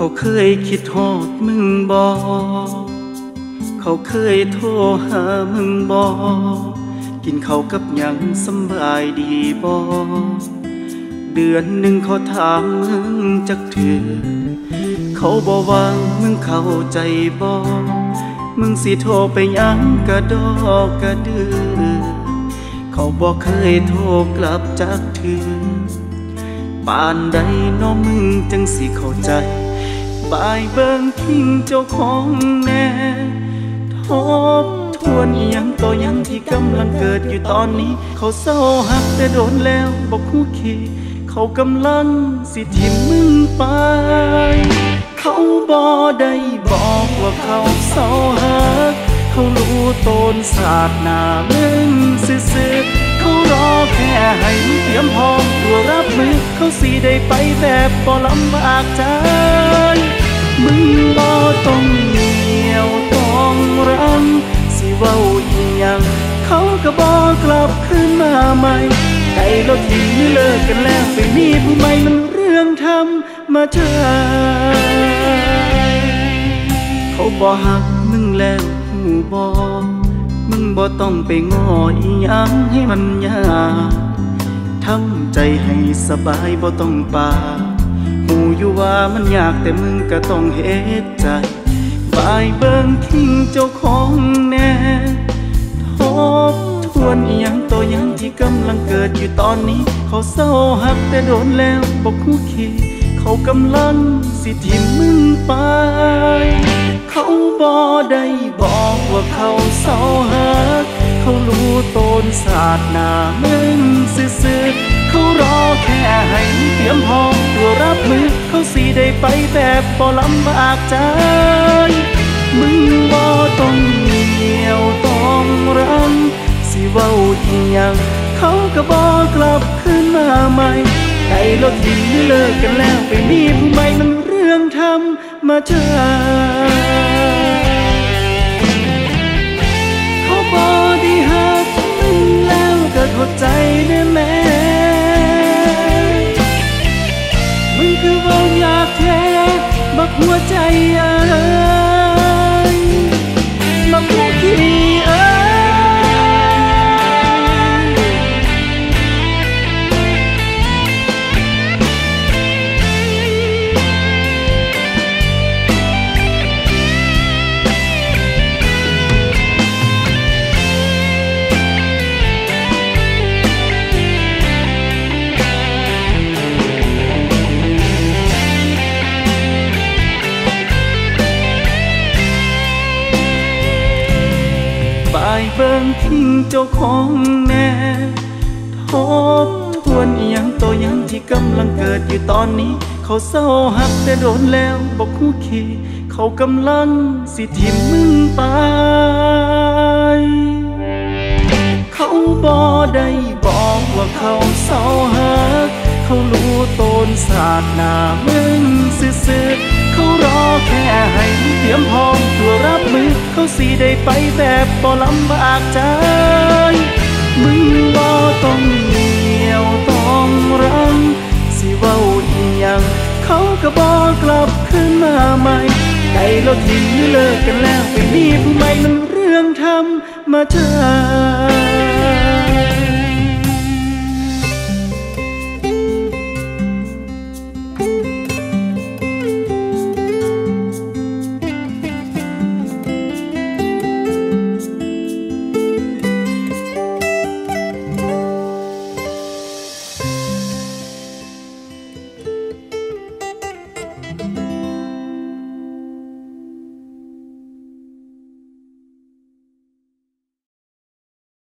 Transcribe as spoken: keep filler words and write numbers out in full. เขาเคยคิดฮอดมึงบ่เขาเคยโทรหามึงบ่กินข้าวกับหยังสำบายดีบ่เดือนหนึ่งเขาถามมึงจักเถื่อเขาบ่วางมึงเข้าใจบ่มึงสิโทรไปหยังกะดอกกะเดือเขาบ่เคยโทรกลับจักเถื่อปานใดน้องมึงจังสิเข้าใจบายเบิ่งทิ้งเจ้าของแน่ทบทวนอีหยังต่อหยังที่กำลังเกิดอยู่ตอนนี้เขาเศร้าหักแต่โดนแล้วบอกคู่ขี้เขากำลังสิทิ่มมึงไปเขาบ่ได้บอกว่าเขาเศร้าหักเขารู้ตนศาสนามึงซื่อๆเขารอแค่ให้เตรียมพร้อมตัวรับมือเขาสิได้ไปแบบบ่ลำบากใจมึงบ่ต้องเหนียวต้องรั้งสิเว้าอีหยังเขาก็บ่กลับคืนมาใหม่ไกลแล้วทิ้งเลิกกันแล้วไปมีผู้ใหม่มันเรื่องธรรมชาติเขาบ่หักมึงแล้วหูบ่มึงบ่ต้องไปง้ออีหยังให้มันยากทำใจให้สบายบ่ต้องปาหูอยู่ว่ามันยากแต่มึงก็ต้องเฮ็ดใจบายเบิ่งทิ้งเจ้าของแน่ทบทวนอีหยังต่อหยังที่กำลังเกิดอยู่ตอนนี้เขาเศร้าหักแต่โดนแล้วบ่คู่ขี้เขากำลังสิทิ่มมึงไปเขาบ่ได้บอกว่าเขาเศร้าหักเขารู้ตนศาสนามึงซื่อๆเขารอแค่ให้เตรียมพร้อมตัวรับมือเขาสิได้ไปแบบบ่ลำบากใจมึงบ่ต้องเหนี่ยวต้องรั้งสิเว้าอีหยังเขาก็บ่กลับคืนมาใหม่ไกลแล้วทิ้งเลิกกันแล้วไปมีผู้ใหม่มันเรื่องธรรมชาติเขาบ่ได้หักมึงแล้วก็เข้าใจได้แม้มึงคือว่าอยากแท้บักหัวใจเอ้ยบักหัวขี้เอ้ยเบิ่งทิ้งเจ้าของแน่ทบทวนอีหยังต่อหยังที่กำลังเกิดอยู่ตอนนี้เขาเศร้าหักแต่โดนแล้วบ่คู่ขี้เขากำลังสิทิ่มมึงไปเขาบ่ได้บอกว่าเขาเศร้าหักเขารู้ตนศาสนามึงซื่อๆเขารอแค่ให้เตรียมพร้อมตัวรับมือเขาสิได้ไปแบบบ่ลำบากใจมึงบ่ต้องเหนี่ยวต้องรั้งสิเว้าอีหยังเขาก็บ่กลับคืนมาใหม่ไกลแล้วทิ้งเลิกกันแล้วไปมีผู้ใหม่มันเรื่องธรรมชาติ